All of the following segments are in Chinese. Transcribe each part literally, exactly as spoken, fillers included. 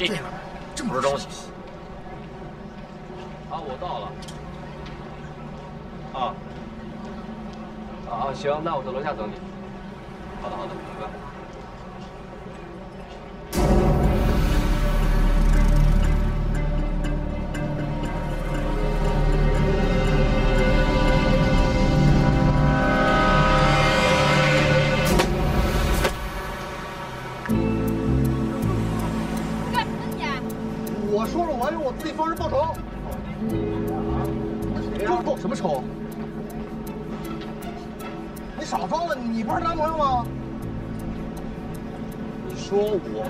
这边，这么多东西。啊，我到了。啊，啊啊，行，那我在楼下等你。好的，好的，拜拜。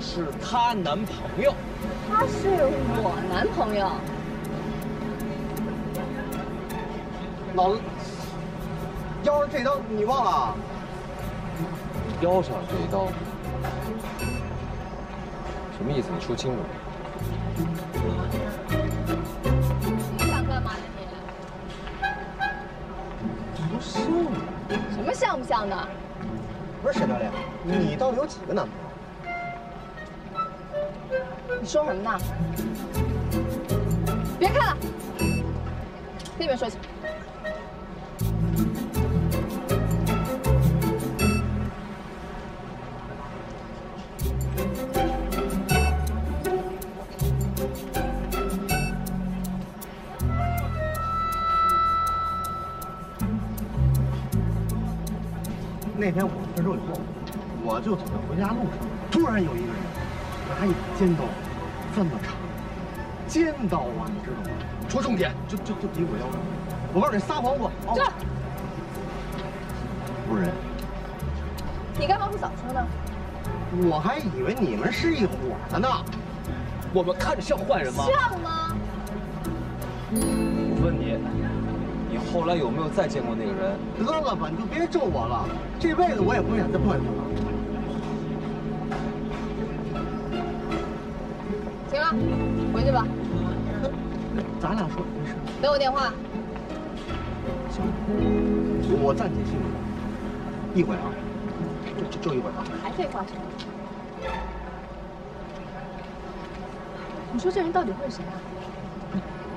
是她男朋友，他是我男朋友。老，腰上这刀你忘了？腰上这一刀，什么意思？你说清楚。你想干嘛呀你？不像你。什么像不像的？不是沈教练，你到底有几个男朋友？ 你说什么呢？别看了，那边说去。那天我们分手以后，我就走在回家路上，突然有一个人拿一把尖刀。 这么长，尖刀啊，你知道吗？说重点，就就就比我腰长。我告诉你，撒谎我这不是人。你干嘛不早说呢？我还以为你们是一伙的呢。我们看着像坏人吗？像吗？我问你，你后来有没有再见过那个人？得了吧，你就别咒我了。这辈子我也不想再碰见他了。 行了，回去吧。咱俩说没事。给我电话。行，我暂且信你。一会啊，就就一会啊。还废话什么？你说这人到底会谁啊？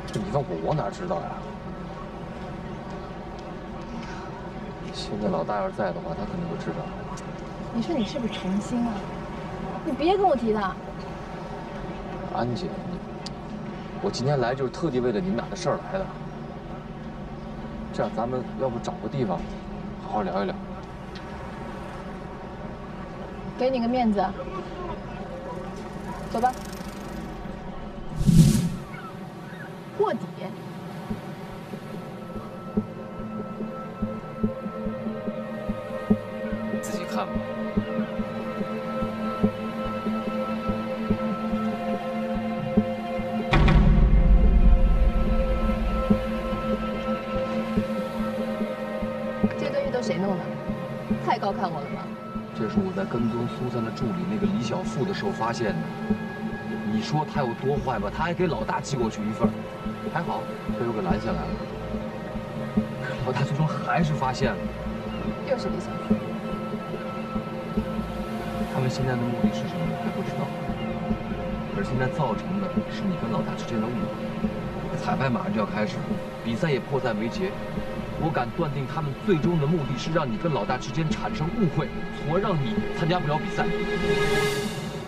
这你问我，我哪知道呀？现在老大要是在的话，他肯定会知道。你说你是不是成心啊？你别跟我提他。 安姐，你，我今天来就是特地为了你们俩的事儿来的。这样，咱们要不找个地方，好好聊一聊。给你个面子，走吧。卧底。 高看我了吗？这是我在跟踪苏珊的助理那个李小富的时候发现的。你说他有多坏吧？他还给老大寄过去一份，还好被我给拦下来了。可老大最终还是发现了。又是李小富。他们现在的目的是什么还不知道，而现在造成的是你跟老大之间的误会。彩排马上就要开始，比赛也迫在眉睫。 我敢断定，他们最终的目的是让你跟老大之间产生误会，从而让你参加不了比赛。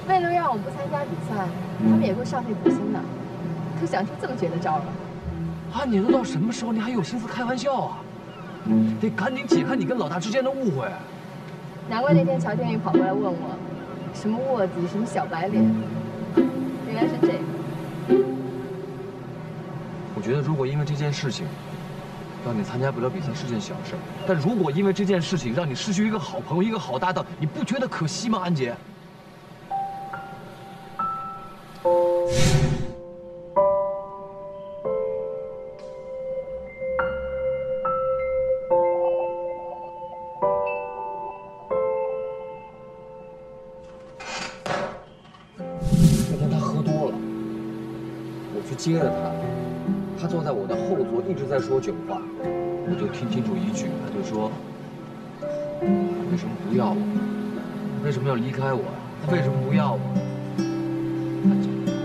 为了让我不参加比赛，他们也会上下苦心的，都想出这么绝的招了。啊，你都到什么时候，你还有心思开玩笑啊？得赶紧解开你跟老大之间的误会。难怪那天乔天宇跑过来问我，什么卧底，什么小白脸，原来是这个。我觉得，如果因为这件事情。 让你参加不了比赛是件小事，但如果因为这件事情让你失去一个好朋友、一个好搭档，你不觉得可惜吗，安杰？那天他喝多了，我去接着他。 他坐在我的后座，一直在说酒话，我就听清楚一句，他就说：“他为什么不要我？为什么要离开我呀？他为什么不要我？”安姐。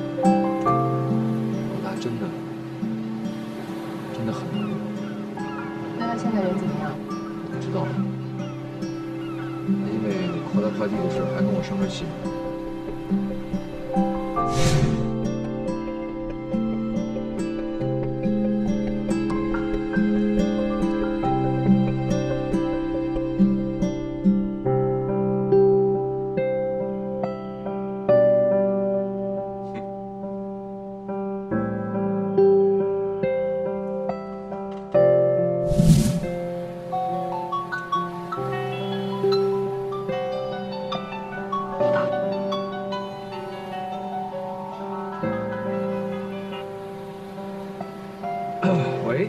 喂，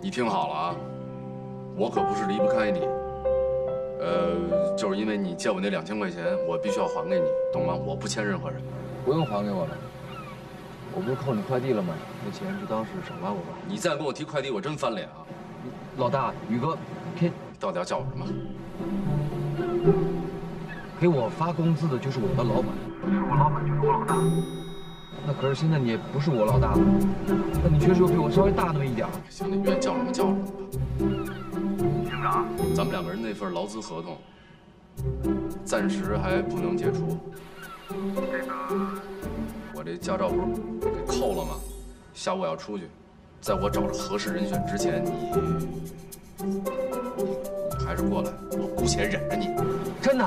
你听好了啊，我可不是离不开你，呃，就是因为你借我那两千块钱，我必须要还给你，懂吗？我不欠任何人。不用还给我了，我不是扣你快递了吗？那钱就当是赏罚我吧。你再跟我提快递，我真翻脸啊！老大，宇哥，给到底要叫我什么？给我发工资的就是我的老板，不是我老板就是我老大。 那可是现在你也不是我老大了，那你确实又比我稍微大那么一点儿。行，你愿意叫什么叫什么吧。警长，咱们两个人那份劳资合同，暂时还不能解除。这个，我这驾照不是给扣了吗？下午我要出去，在我找着合适人选之前，你，你还是过来，我姑且忍着你。真的？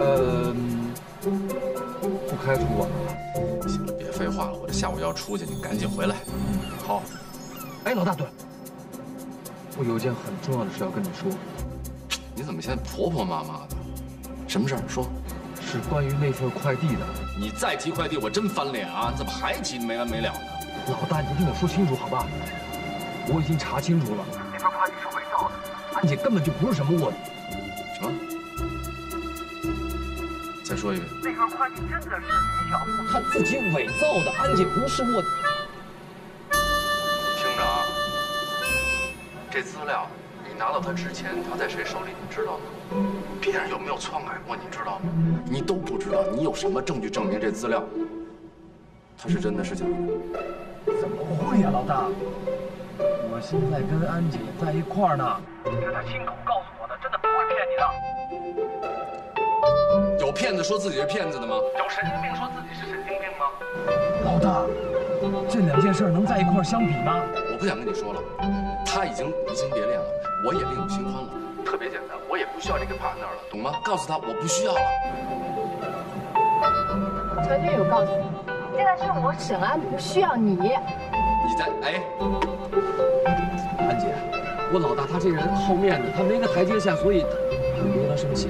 呃。 不开除我！行了，别废话了，我这下午要出去，你赶紧回来。好。哎，老大，对，我有一件很重要的事要跟你说。你怎么现在婆婆妈妈的？什么事儿？说。是关于那份快递的。你再提快递，我真翻脸啊！怎么还提没完没了呢？老大，你听我说清楚，好吧？我已经查清楚了，那份快递是伪造的，而且根本就不是什么我。什么？ 再说一遍，那份快递真的是于小虎他自己伪造的，安姐不是我。厅长，这资料你拿到他之前，他在谁手里，你知道吗？别人有没有篡改过，你知道吗？你都不知道，你有什么证据证明这资料它是真的是假的？怎么会呀、啊，老大！我现在跟安姐在一块儿呢，是他亲口告诉我的，真的不会骗你的。 有骗子说自己是骗子的吗？有神经病说自己是神经病吗？老大，这两件事能在一块儿相比吗？我不想跟你说了，他已经移情别恋了，我也另有新欢了，特别简单，我也不需要这个 partner 了，懂吗？告诉他我不需要了。乔军有告诉你，现在是我沈安不需要你。你在哎，安姐，我老大他这人好面子，他没个台阶下，所以。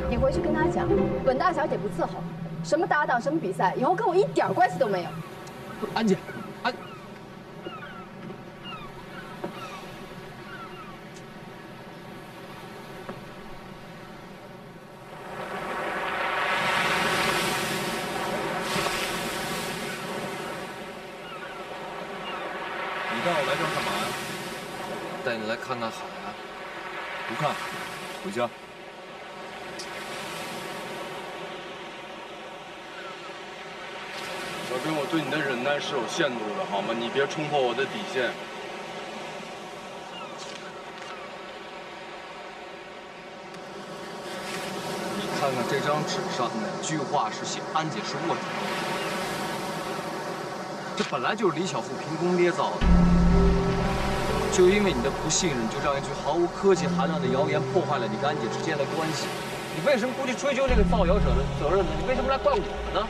你回去跟他讲，本大小姐不伺候，什么搭档，什么比赛，以后跟我一点关系都没有。不是安姐，安，你带我来这儿干嘛呀？带你来看看海啊！不看，回家。 小兵，我对你的忍耐是有限度的，好吗？你别冲破我的底线。你看看这张纸上哪句话是写安姐是卧底？这本来就是李小富凭空捏造的，就因为你的不信任，就让一句毫无科技含量的谣言破坏了你跟安姐之间的关系。你为什么不去追究这个造谣者的责任呢？你为什么来怪我们呢？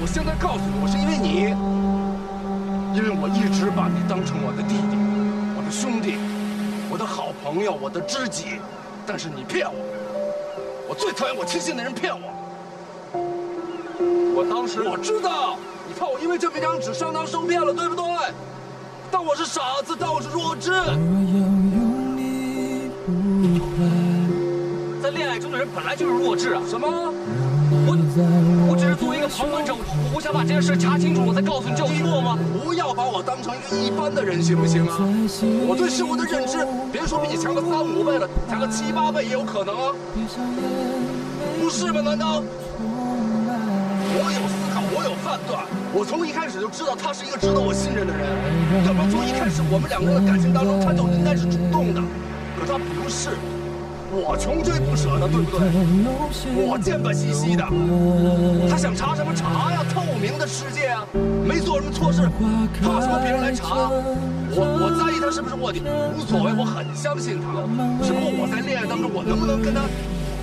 我现在告诉你，我是因为你，因为我一直把你当成我的弟弟、我的兄弟、我的好朋友、我的知己，但是你骗我，我最讨厌我亲信的人骗我。我当时我知道，你怕我因为这么一张纸上当受骗了，对不对？当我是傻子，当我是弱智。在恋爱中的人本来就是弱智啊！什么？ 我我只是作为一个旁观者，我想把这件事查清楚，我再告诉你这有错吗？不要把我当成一个一般的人，行不行啊？我对事物的认知，别说比你强个三五倍了，强个七八倍也有可能啊，不是吗？难道？我有思考，我有判断，我从一开始就知道他是一个值得我信任的人，要不然从一开始我们两个人的感情当中，他就应该是主动的，可他不是。我穷追不舍的，对不对？我见本兮兮的，他想查什么查呀？透明的世界啊，没做什么错事，怕什么别人来查？我我在意他是不是卧底，无所谓，我很相信他。只不过我在恋爱当中，我能不能跟他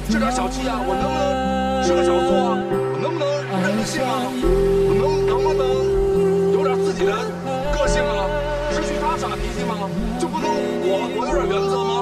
这点小气啊？我能不能吃个小醋啊？我能不能任性啊？我能能不能有点自己的个性啊？失去他傻脾气吗？就不能我我有点原则吗？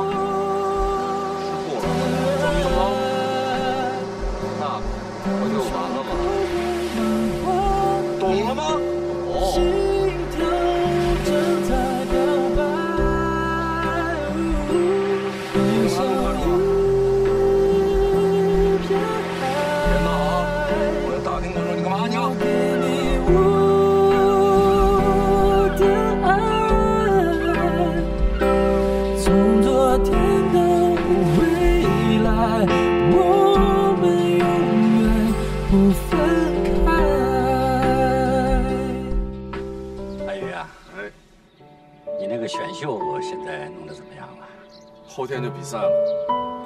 后天就比赛了，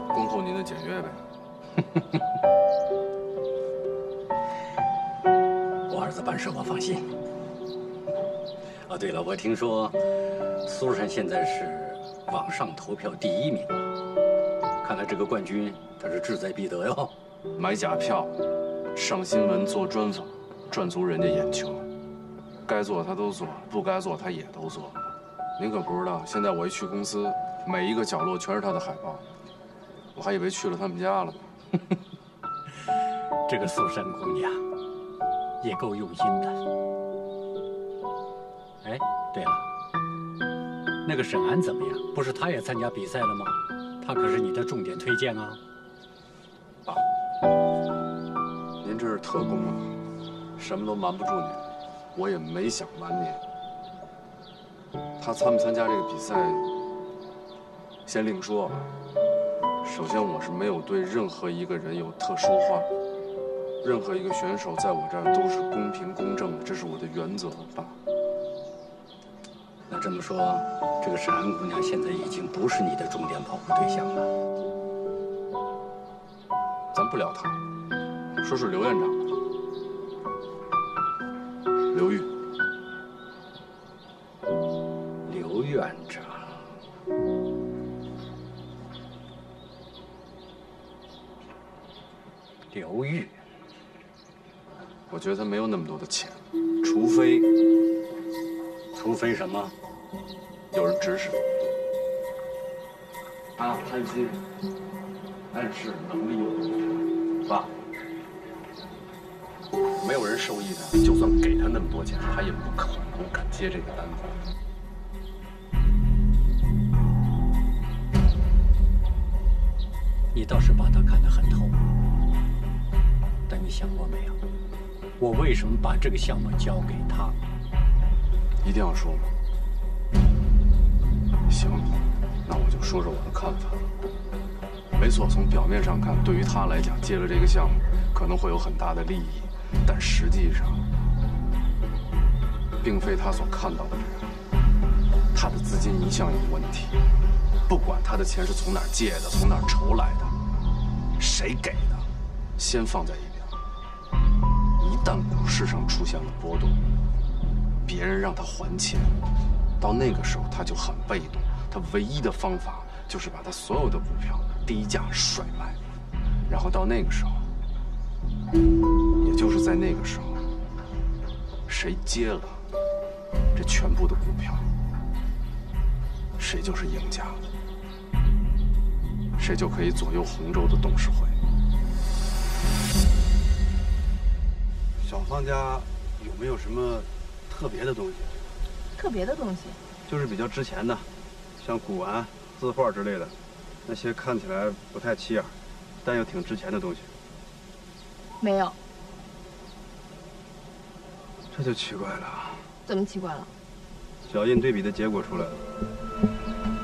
恭候您的检阅呗。我儿子办事我放心。哦，对了，我听说苏珊现在是网上投票第一名了，看来这个冠军他是志在必得哟。买假票，上新闻做专访，赚足人家眼球，该做他都做，不该做他也都做。您可不知道，现在我一去公司。 每一个角落全是他的海报，我还以为去了他们家了呢。这个素山姑娘也够用心的。哎，对了，那个沈安怎么样？不是她也参加比赛了吗？她可是你的重点推荐啊。爸，您这是特工啊，什么都瞒不住您，我也没想瞒您。她参不参加这个比赛？ 先另说吧。首先，我是没有对任何一个人有特殊化，任何一个选手在我这儿都是公平公正的，这是我的原则，爸。那这么说，这个沈安姑娘现在已经不是你的重点保护对象了。咱不聊她，说说刘院长吧。刘玉，刘院长。 刘玉，我觉得他没有那么多的钱，除非，除非什么？有人指使。他贪心，暗示能力有爸，没有人受益的，就算给他那么多钱，他也不可能敢接这个单子。 你倒是把他看得很透，但你想过没有，我为什么把这个项目交给他？一定要说吗？行，那我就说说我的看法。没错，从表面上看，对于他来讲，接了这个项目可能会有很大的利益，但实际上，并非他所看到的这样。他的资金一向有问题。 不管他的钱是从哪儿借的，从哪儿筹来的，谁给的，先放在一边。一旦股市上出现了波动，别人让他还钱，到那个时候他就很被动。他唯一的方法就是把他所有的股票低价甩卖，然后到那个时候，也就是在那个时候，谁接了这全部的股票。 谁就是赢家，谁就可以左右洪州的董事会。小芳家有没有什么特别的东西？特别的东西，就是比较值钱的，像古玩、字画之类的，那些看起来不太起眼，但又挺值钱的东西。没有。这就奇怪了。怎么奇怪了？脚印对比的结果出来了。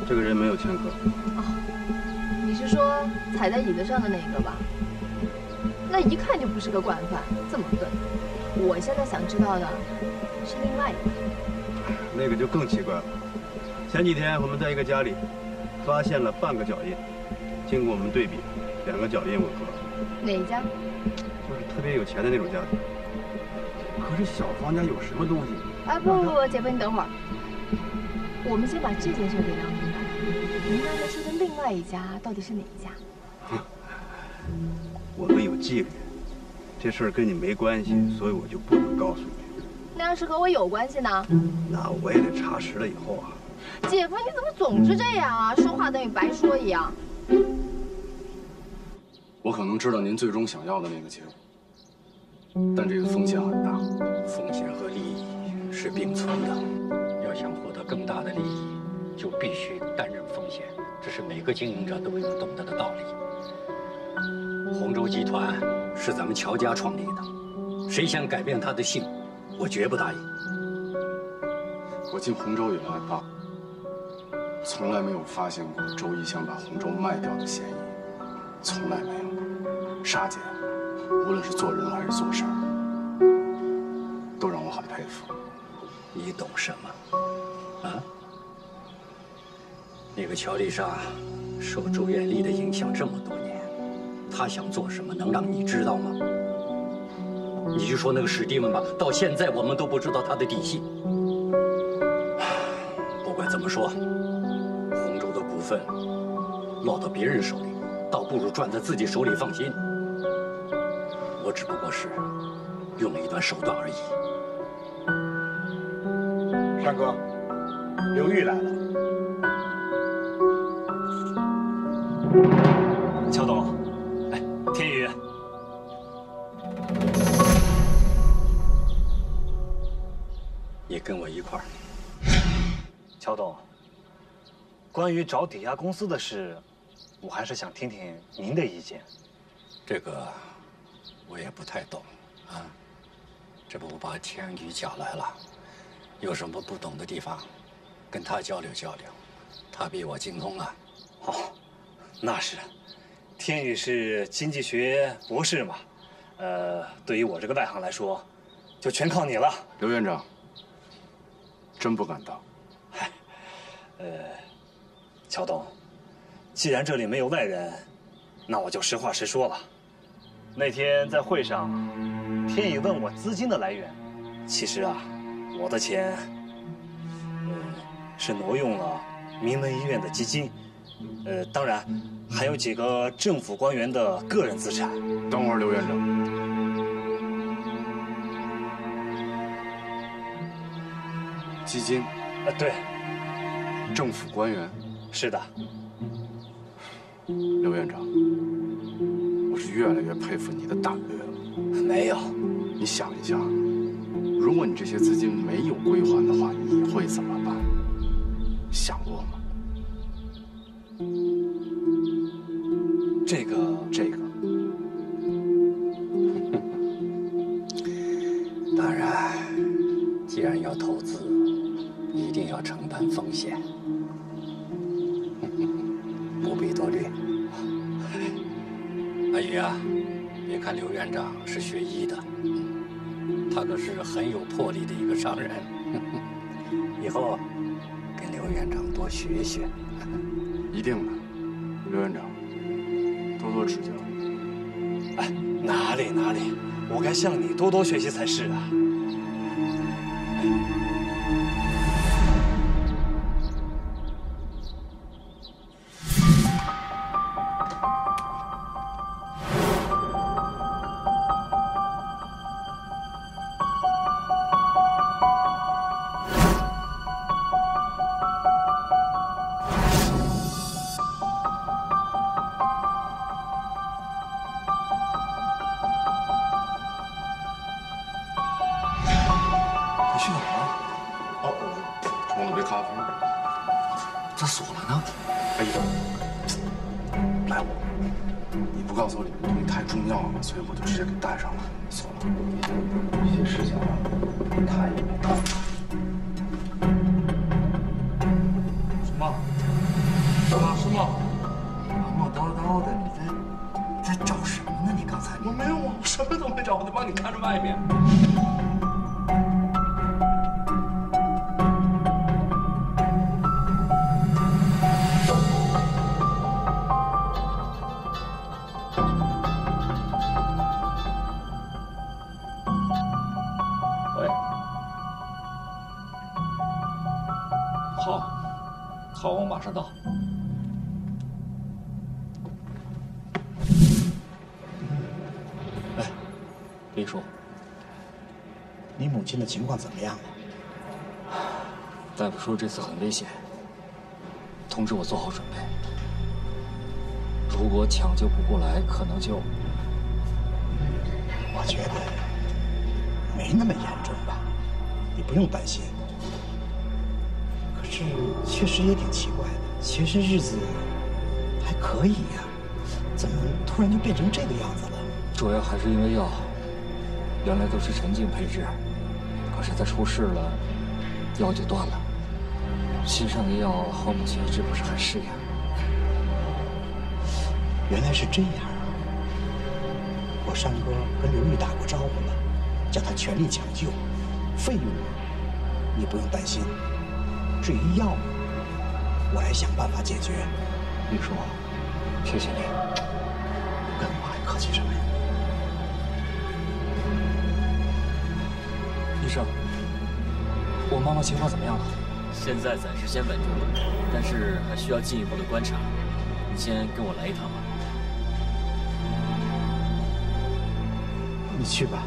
这个人没有前科。哦，你是说踩在椅子上的那个吧？那一看就不是个惯犯，这么笨。我现在想知道的是另外一个。那个就更奇怪了。前几天我们在一个家里发现了半个脚印，经过我们对比，两个脚印吻合。哪一家？就是特别有钱的那种家庭。可是小房家有什么东西？啊不不不，姐夫你等会儿，我们先把这件事给聊明白。您刚才说的另外一家到底是哪一家？我们有纪律，这事儿跟你没关系，所以我就不能告诉你。那要是和我有关系呢？那我也得查实了以后啊。 姐夫，你怎么总是这样啊？说话等于白说一样。我可能知道您最终想要的那个结果，但这个风险很大。风险和利益是并存的，要想获得更大的利益，就必须担任风险，这是每个经营者都应懂得的道理。洪州集团是咱们乔家创立的，谁想改变他的姓，我绝不答应。我进洪州以来吧。 从来没有发现过周一想把洪州卖掉的嫌疑，从来没有。沙姐，无论是做人还是做事儿，都让我很佩服。你懂什么？啊？那个乔丽莎受周艳丽的影响这么多年，她想做什么能让你知道吗？你就说那个史蒂文吧，到现在我们都不知道他的底细。不管怎么说。 股份落到别人手里，倒不如赚在自己手里放心。我只不过是用了一段手段而已。山哥，刘玉来了。乔董，哎，天宇，你跟我一块儿。乔董。 关于找抵押公司的事，我还是想听听您的意见。这个我也不太懂啊，这不把天宇叫来了，有什么不懂的地方，跟他交流交流，他比我精通啊。哦，那是，天宇是经济学博士嘛，呃，对于我这个外行来说，就全靠你了。刘院长，真不敢当。嗨，呃。 乔董，既然这里没有外人，那我就实话实说了。那天在会上，天宇问我资金的来源，其实啊，我的钱，呃，是挪用了明文医院的基金，呃，当然还有几个政府官员的个人资产。等会儿，刘院长，基金，啊，对，政府官员。 是的，刘院长，我是越来越佩服你的胆略了。没有，你想一下，如果你这些资金没有归还的话，你会怎么办？想过吗？这个，这个，当然，既然要投资，一定要承担风险。 不必多虑，阿姨啊，别看刘院长是学医的，他可是很有魄力的一个商人。以后跟刘院长多学学，一定的。刘院长，多多指教。哎，哪里哪里，我该向你多多学习才是啊。哎逃亡马上到。哎，林叔，你母亲的情况怎么样了？大夫说这次很危险，通知我做好准备。如果抢救不过来，可能就……我觉得没那么严重吧，你不用担心。 是，确实也挺奇怪的。其实日子还可以呀、啊，怎么突然就变成这个样子了？主要还是因为药，原来都是陈静配制，可是他出事了，药就断了。新上的药，黄母亲一直不是很适应。原来是这样啊！我山哥跟刘玉打过招呼了，叫他全力抢救，费用你不用担心。 至于药，我来想办法解决。李叔，谢谢你，跟我还客气什么呀？医生，我妈妈情况怎么样了？现在暂时先稳住了，但是还需要进一步的观察。你先跟我来一趟吧。你去吧。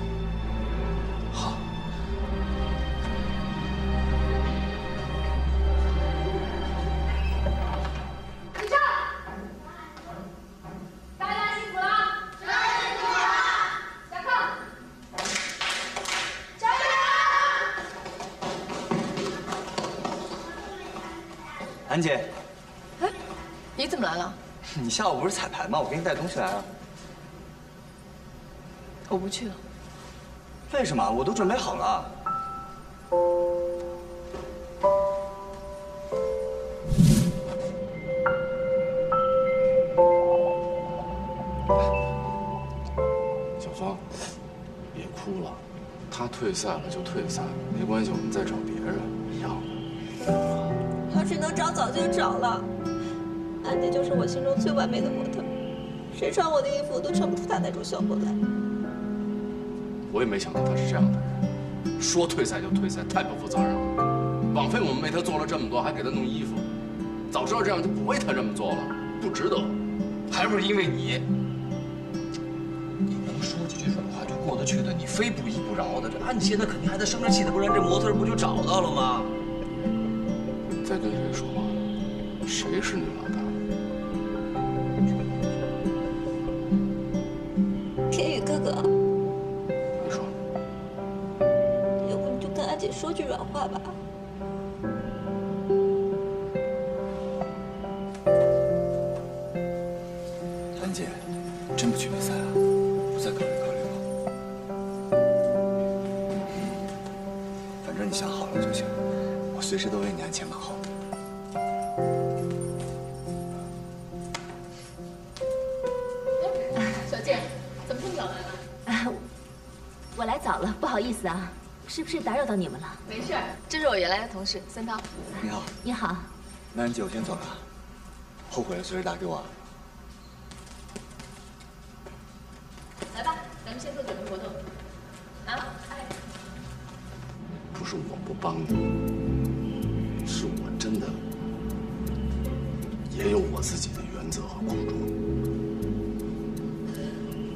兰姐，哎，你怎么来了？你下午不是彩排吗？我给你带东西来了。我不去了。为什么？我都准备好了。小芳，别哭了，他退赛了就退赛了，没关系，我们再找别人一样。 要是能找，早就找了。安迪就是我心中最完美的模特，谁穿我的衣服都衬不出她那种效果来。我也没想到她是这样的人，说退赛就退赛，太不负责任了。枉费我们为她做了这么多，还给她弄衣服。早知道这样就不为她这么做了，不值得。还不是因为你，你能说几句软话就过得去的，你非不依不饶的。这安迪现在肯定还在生着气呢，不然这模特不就找到了吗？ 在跟谁说话？谁是你老大？天宇哥哥，你说，要不你就跟阿姐说句软话吧。兰姐，真不去比赛啊？不再考虑考虑吗？反正你想好了就行，我随时都为你鞍前马后。 不好意思啊，是不是打扰到你们了？没事，这是我原来的同事孙涛。你好，你好。那安姐，我先走了，后悔了随时打给我啊。来吧，咱们先做准备活动。拿吧，哎。不是我不帮你，是我真的也有我自己的原则和苦衷。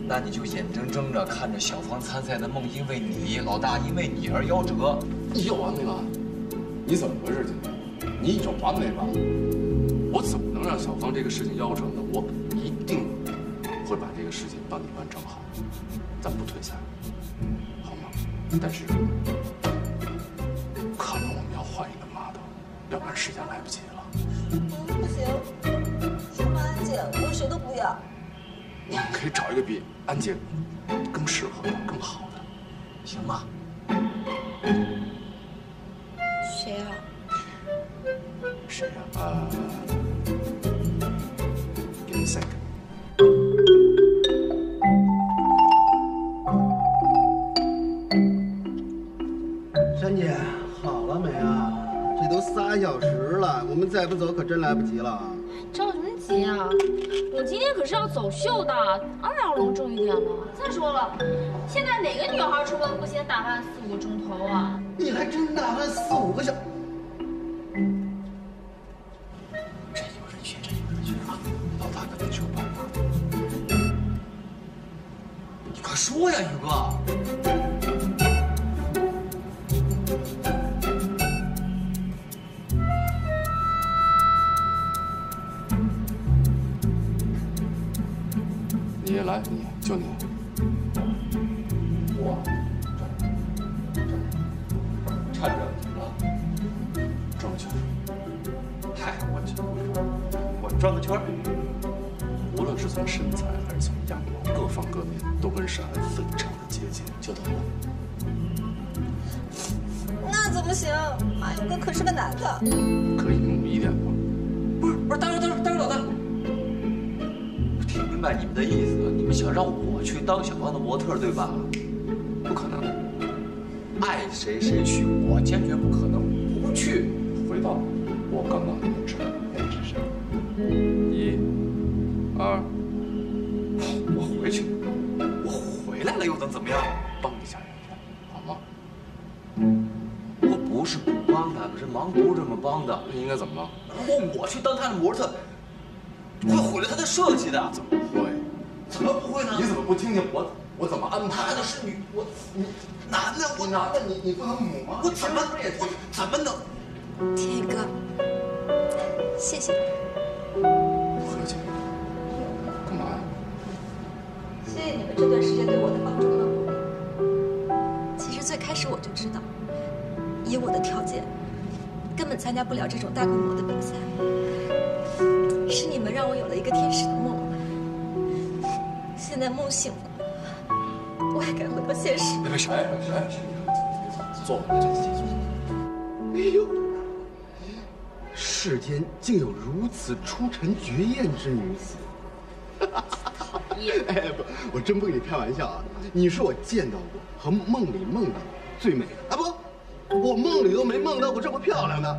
那你就眼睁睁着看着小芳参赛的梦，因为你老大因为你而夭折，你有完没完？你怎么回事？今天你有完没完？我怎么能让小芳这个事情夭折呢？我一定会把这个事情帮你完成好，咱不退赛，好吗？但是可能我们要换一个 model， 要不然时间来不及了。不行，什么安姐，我谁都不要。 我们可以找一个比安姐更适合的、更好的，行吗？谁呀？谁呀？呃 ，give me a second。 珊姐，好了没啊？这都仨小时了，我们再不走可真来不及了。着什么急啊？ 我今天可是要走秀的，当然要隆重一点了。再说了，现在哪个女孩出门不先打扮四五个钟头啊？你还真打扮四五个小……说呀，宇哥。 你来，你就你，我站着，站着怎么了？转个圈。嗨，我我转个圈，无论是从身材还是从样貌，各方各面都跟傻孩非常的接近，就得了。那怎么行？马勇哥可是个男的。可以努力一点吗？不是不是，待会儿待会儿待会儿，老大。 明白你们的意思，你们想让我去当小刚的模特，对吧？不可能，爱谁谁去，我坚决不可能不去。回到我刚刚那支那支上，一、二，我回去，我回来了又能怎么样？帮一下人家，好吗？我不是不帮他们，是忙不是这么帮的。那应该怎么了？如果我去当他的模特。 会毁了他的设计的，怎么会？怎么不会呢？你怎么不听听我我怎么安排？男的是女，我你男的我男的你你不能母吗？我怎么我怎么能？天宇哥，谢谢你。不客气。干嘛呀？谢谢你们这段时间对我的帮助和鼓励。其实最开始我就知道，以我的条件，根本参加不了这种大规模的比赛。 是你们让我有了一个天使的梦，现在梦醒了，我还敢回到现实。没事，没事，没事，坐吧，坐坐坐。哎呦，世间竟有如此出尘绝艳之女子！讨厌！哎不，我真不跟你开玩笑啊！你是我见到过和梦里梦到最美的啊不，我梦里都没梦到过这么漂亮的。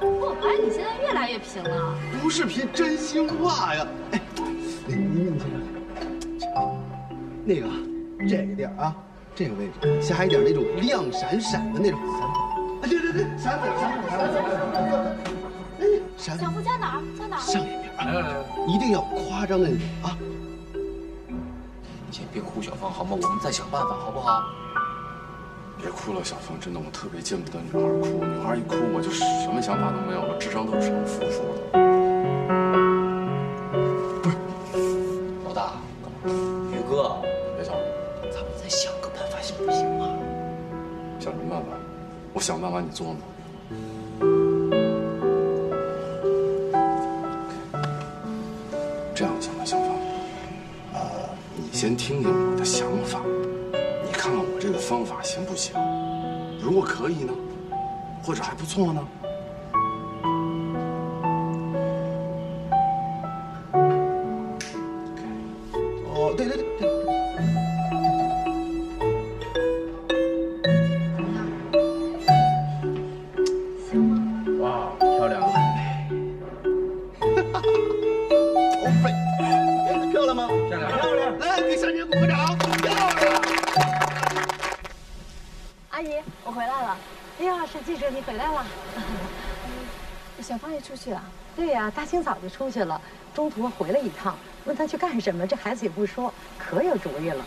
我发现你现在越来越贫了。不是贫，真心话呀。哎，那个您您先来，那个这个地儿啊，这个位置下一点那种亮闪闪的那种闪粉。啊，对对对，闪粉闪粉闪粉闪粉。哎，闪粉。小付加哪儿？加哪儿？上一边。来来来，一定要夸张的啊。你先别哭，小芳好吗？我们再想办法，好不好？ 别哭了，小峰，真的，我特别见不得女孩哭。女孩一哭，我就什么想法都没有了，智商都是成负数的。不是，老大，干嘛？宇哥，别想了，咱们再想个办法，行不行啊？想什么办法？我想办法，你做吗？这样行了，小峰，呃，你先听听我的想法。 看看我这个方法行不行？如果可以呢，或者还不错呢？哦，对对对对。怎么样？行吗？哇，漂亮！哈哈哈！欧菲，漂亮吗？漂亮，漂亮！来，给珊姐鼓个掌！漂亮！ 阿姨，我回来了。哎呀，沈记者，你回来了。小芳也出去了？对呀、啊，大清早就出去了，中途回了一趟。问他去干什么，这孩子也不说，可有主意了。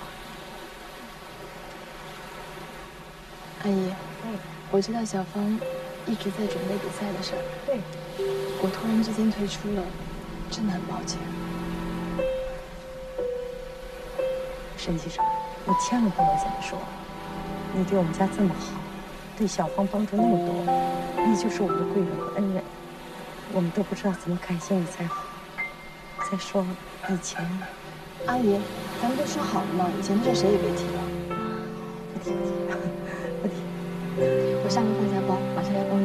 阿姨，嗯，我知道小芳一直在准备比赛的事儿。对，我突然之间退出了，真的很抱歉。沈记者，我千万不能这么说。 你对我们家这么好，对小芳帮助那么多，你就是我们的贵人和恩人，我们都不知道怎么感谢你才好。再说以前，阿姨，咱们都说好了嘛，以前的事谁也别提了。不提不提不提。我上个放下包，马上来帮你。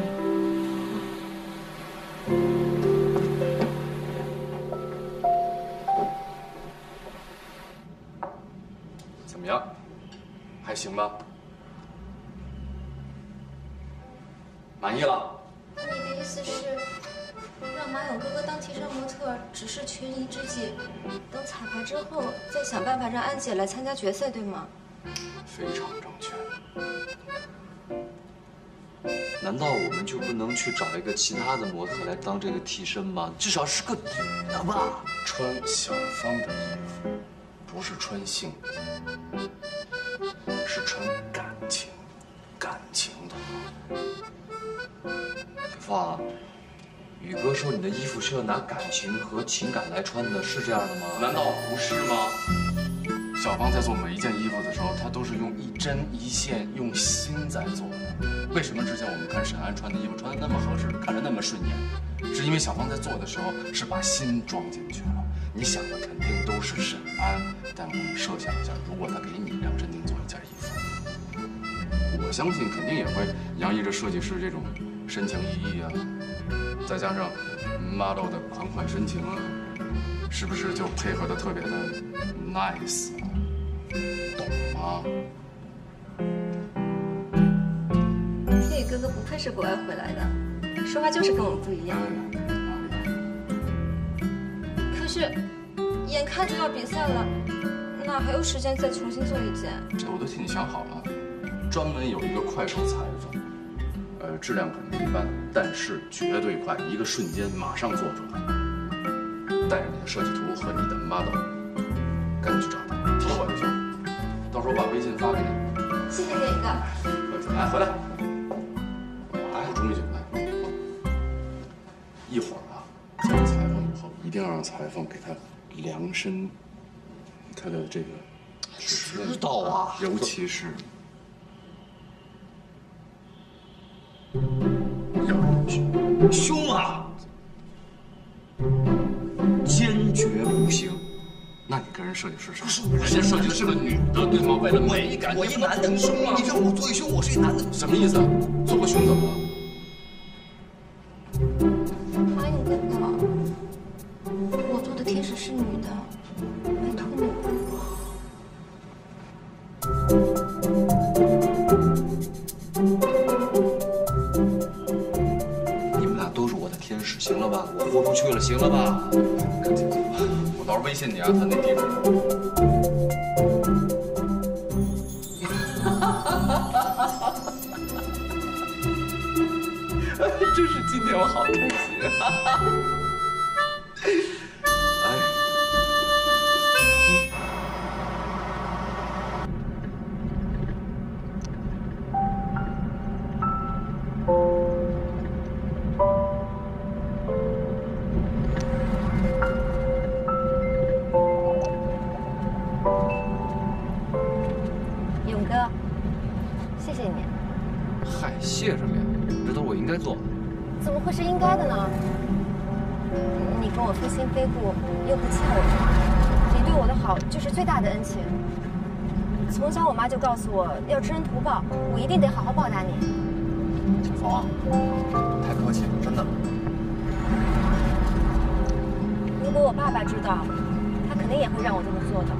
行吧，满意了。那你的意思是，让马勇哥哥当替身模特只是群疑之计，等彩排之后再想办法让安姐来参加决赛，对吗？非常正确。难道我们就不能去找一个其他的模特来当这个替身吗？至少是个女的吧，穿小芳的衣服。 不不是穿性的，是穿感情，感情的。别忘了，宇哥说你的衣服是要拿感情和情感来穿的，是这样的吗？难道不是吗？小芳在做每一件衣服的时候，她都是用一针一线、用心在做的。为什么之前我们看沈安穿的衣服穿的那么合适，看着那么顺眼？ 是因为小芳在做的时候是把心装进去了，你想的肯定都是沈安，但我们设想一下，如果他给你量身定做一件衣服，我相信肯定也会洋溢着设计师这种深情意义啊，再加上 model 的款款深情啊，是不是就配合的特别的 nice 啊？懂吗？嘿，哥哥不愧是国外回来的。 说话就是跟我们不一样。可是，眼看就要比赛了，哪还有时间再重新做一件？这我都替你想好了，专门有一个快手裁缝，呃，质量可能一般，但是绝对快，一个瞬间马上做出来。带着你的设计图和你的 model， 赶紧去找他，替我就行。到时候把微信发给你。谢谢建宇哥。客气，来回来。 一会儿啊，做了裁缝以后，一定要让裁缝给他量身，他的这个知道啊，尤其是要凶啊，坚决不行。那你跟人设计师啥？人家设计的是个女的，对吗？为了美感，我一男的凶啊！你让我做一凶，我是一男的，什么意思啊？做个凶怎么了？ 行了吧，赶紧走吧，我到时候微信你啊，他那地址。真是今天我好开心啊！从小我妈就告诉我要知恩图报，我一定得好好报答你。小芳，太客气了，真的。如果我爸爸知道，他肯定也会让我这么做的。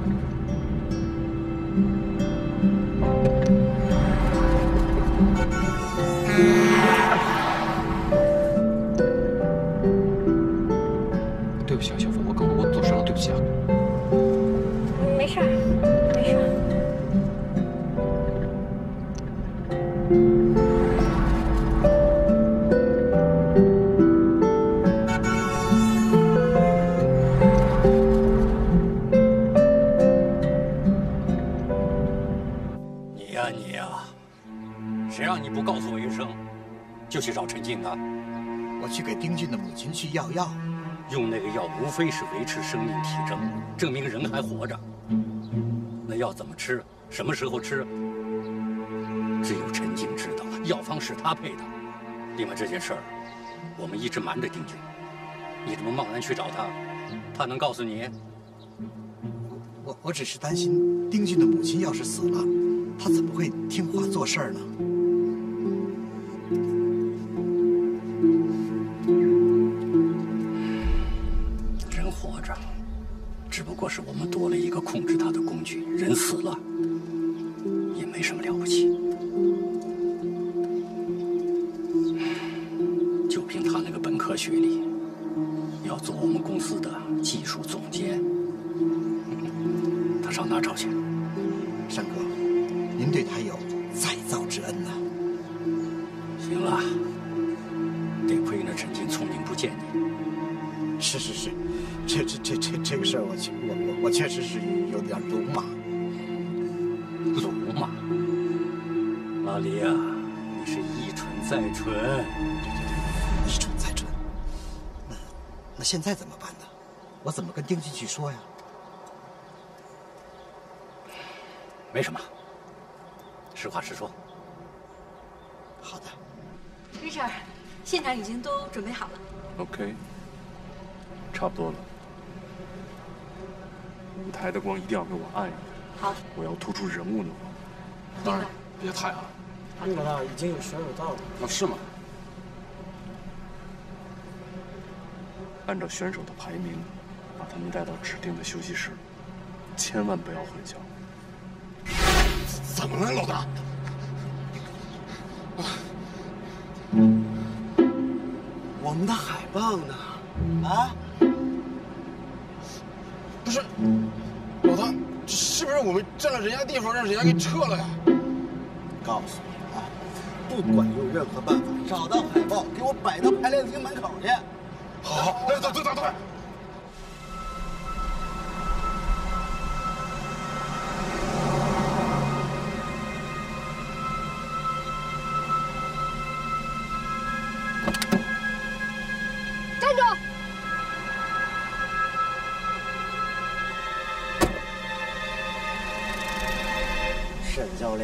去要药，用那个药无非是维持生命体征，证明人还活着。那药怎么吃？什么时候吃？只有陈静知道，药方是他配的。另外这件事儿，我们一直瞒着丁俊。你这么贸然去找他，他能告诉你？我我只是担心，丁俊的母亲要是死了，他怎么会听话做事儿呢？ 是我们多了一个控制他的工具。人死了，也没什么了不起。就凭他那个本科学历，要做我们公司的技术总监，他上哪找去？山哥，您对他有再造之恩呐。行了，得亏那陈静聪明不见你。是是是，这这这这这个。事儿，我确我我我确实是有点鲁莽。鲁莽，阿离啊，你是一蠢再蠢。对对对，一蠢再蠢。那那现在怎么办呢？我怎么跟丁进去说呀？没什么，实话实说。好的。Richard，现场已经都准备好了。OK， 差不多了。 舞台的光一定要给我暗一点，好，我要突出人物的光，当然别太暗。那个呢，已经有学有道了。哦，是吗？按照选手的排名，把他们带到指定的休息室，千万不要混淆。怎么了，老大？我们的海报呢？啊？ 不是，老大，这是不是我们占了人家地方，让人家给撤了呀？告诉你啊，不管用任何办法，找到海报，给我摆到排练厅门口去。好，好，走走走走。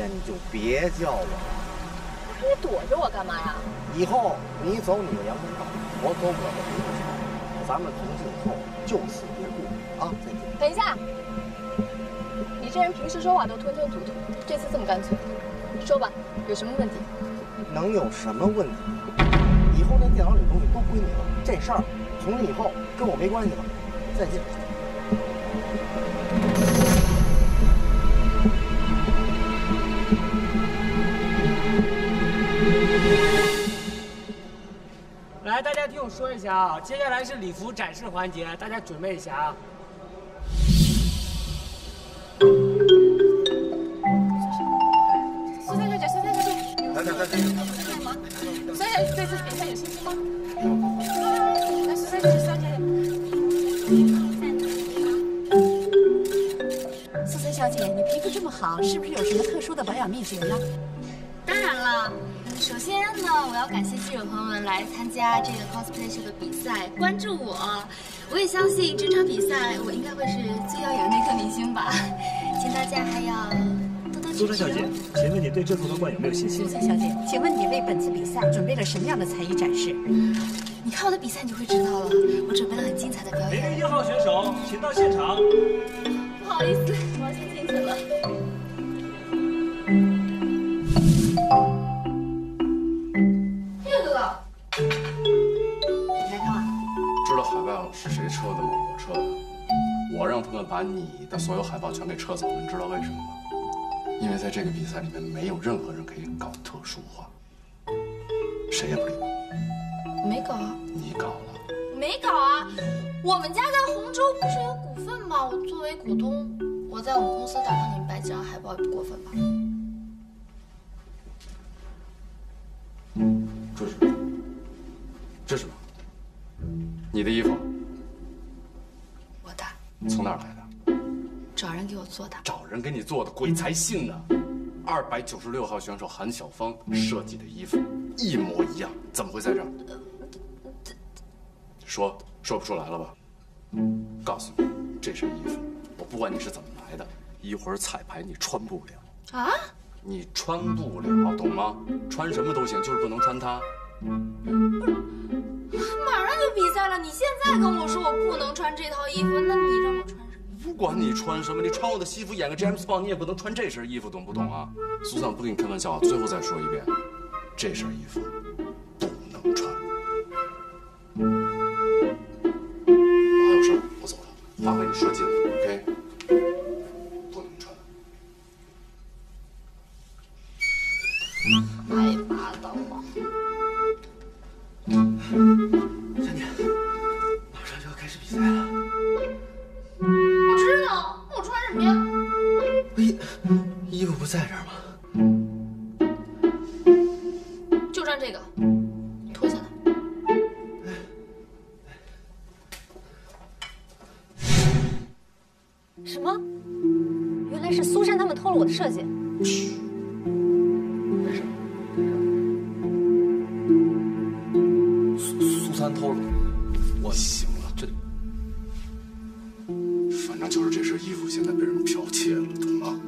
你就别叫我了。不是你躲着我干嘛呀？以后你走你的阳关道，我走我的独木桥，咱们从今以后就此别过啊！再见。等一下，你这人平时说话都吞吞吐吐，这次这么干脆，说吧，有什么问题？能有什么问题？以后这电脑里的东西都归你了，这事儿从今以后跟我没关系了。再见。 来，大家听我说一下啊，接下来是礼服展示环节，大家准备一下啊。苏三小姐，苏三小姐，来来来来，干嘛？苏三小姐对这比赛有信心吗？来，苏三小姐，苏三小姐。苏三小姐，你皮肤这么好，是不是有什么特殊的保养秘诀呢？当然了。 首先呢，我要感谢记者朋友们来参加这个 cosplay 秀的比赛，关注我。我也相信整场比赛我应该会是最耀眼的那颗明星吧，请大家还要多多支持。苏珊小姐，请问你对这次夺冠有没有信心？苏珊小姐，请问你为本次比赛准备了什么样的才艺展示？你看我的比赛你就会知道了，我准备了很精彩的表演。零零一号选手，请到现场。不好意思，我要先进去了。 是谁撤的吗？我撤的。我让他们把你的所有海报全给撤走了，你知道为什么吗？因为在这个比赛里面，没有任何人可以搞特殊化，谁也不理我。没搞啊？你搞了？没搞啊！我们家在洪州不是有股份吗？我作为股东，我在我们公司打上你们白纸张海报也不过分吧？这是什么？这是什么？你的衣服。 从哪儿来的？找人给我做的。找人给你做的，鬼才信呢！二百九十六号选手韩晓芳设计的衣服一模一样，怎么会在这儿？说说不出来了吧？告诉你，这身衣服，我不管你是怎么来的，一会儿彩排你穿不了啊！你穿不了，懂吗？穿什么都行，就是不能穿它。不是。 马上就比赛了，你现在跟我说我不能穿这套衣服，那你让我穿什么？不管你穿什么，你穿我的西服演个 James Bond， 你也不能穿这身衣服，懂不懂啊？苏珊，我不跟你开玩笑啊！最后再说一遍，这身衣服不能穿。我还有事，我走了，发挥你射箭 ，OK？ 不能穿。爱拔刀啊！ 小姐，马上就要开始比赛了。我知道，我穿什么呀？衣衣服不在这儿吗？就穿这个，脱下来。设计。嘘，没事，没事。苏苏三偷了，我行了，这反正就是这身衣服现在被人剽窃了，懂吗？